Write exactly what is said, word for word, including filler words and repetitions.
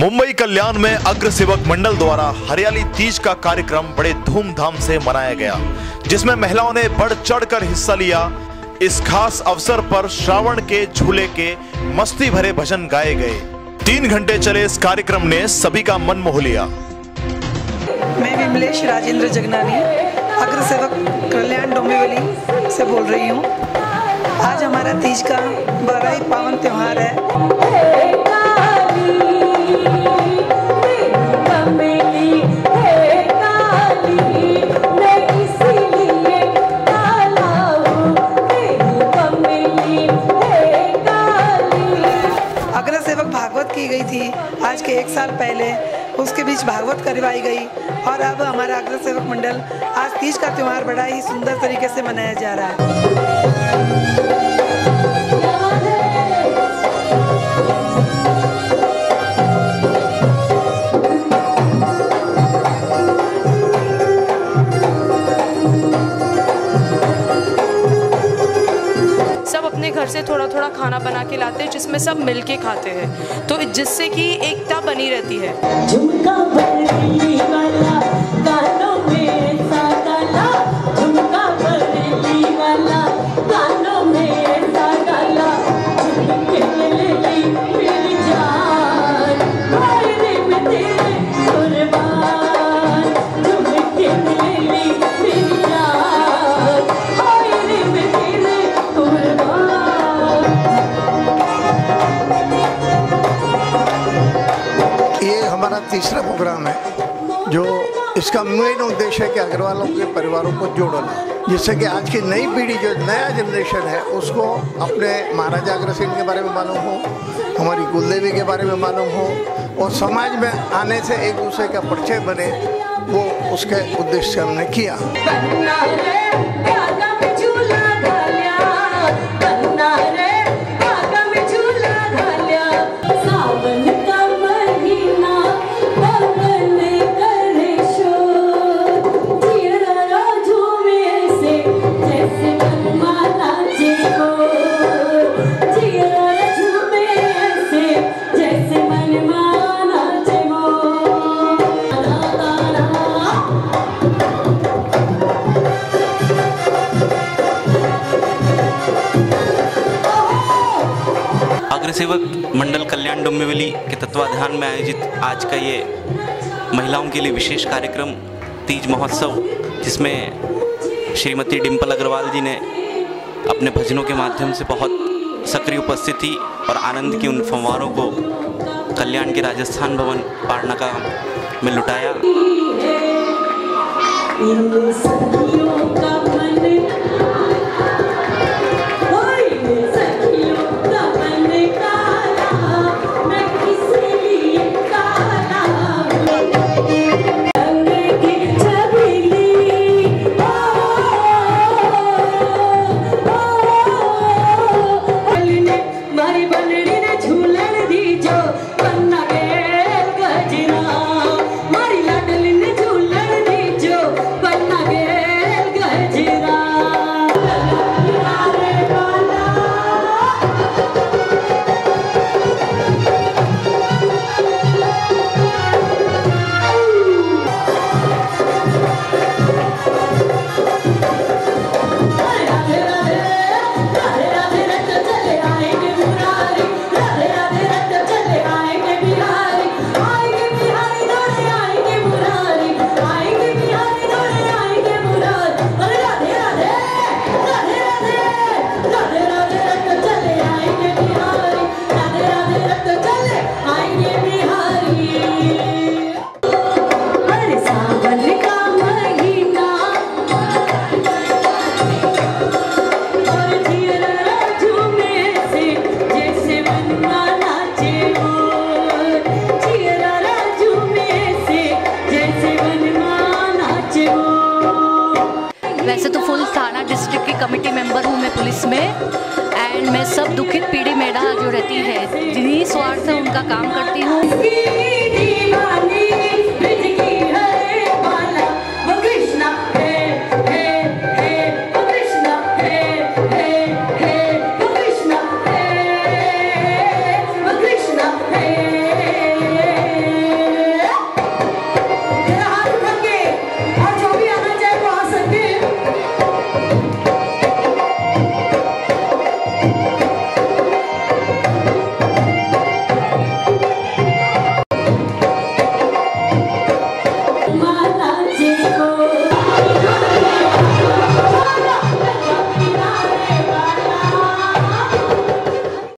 मुंबई कल्याण में अग्र सेवक मंडल द्वारा हरियाली तीज का कार्यक्रम बड़े धूमधाम से मनाया गया, जिसमें महिलाओं ने बढ़ चढ़कर हिस्सा लिया। इस खास अवसर पर श्रावण के झूले के मस्ती भरे भजन गाए गए। तीन घंटे चले इस कार्यक्रम ने सभी का मन मोह लिया। मैं विमलेश राजेंद्र जगनानी अग्र सेवक कल्याण डोंबिवली से बोल रही हूँ। आज हमारा तीज का बड़ा ही पावन त्योहार है। की गई थी आज के एक साल पहले, उसके बीच भागवत करवाई गई और अब हमारा अग्र सेवक मंडल आज तीज का त्यौहार बड़ा ही सुंदर तरीके से मनाया जा रहा है। घर से थोड़ा थोड़ा खाना बना के लाते हैं, जिसमें सब मिलके खाते हैं, तो जिससे कि एकता बनी रहती है। तीसरा प्रोग्राम है जो इसका मेन उद्देश्य है कि अग्रवालों के परिवारों को जोड़ना, जिससे कि आज की नई पीढ़ी जो नया जनरेशन है उसको अपने महाराजा अग्रसेन के बारे में मालूम हो, हमारी गुलदेवी के बारे में मालूम हो और समाज में आने से एक दूसरे का परिचय बने, वो उसके उद्देश्य से हमने किया। सेवक मंडल कल्याण डोंबिवली के तत्वाधान में आयोजित आज का ये महिलाओं के लिए विशेष कार्यक्रम तीज महोत्सव, जिसमें श्रीमती डिंपल अग्रवाल जी ने अपने भजनों के माध्यम से बहुत सक्रिय उपस्थिति और आनंद की उन फव्वारों को कल्याण के राजस्थान भवन पारनाका में लुटाया। वैसे तो फुल थाना डिस्ट्रिक्ट की कमेटी मेंबर हूँ मैं पुलिस में, एंड मैं सब दुखित पीढ़ी मेरा जो रहती है निस्वार्थ उनका काम करती हूँ।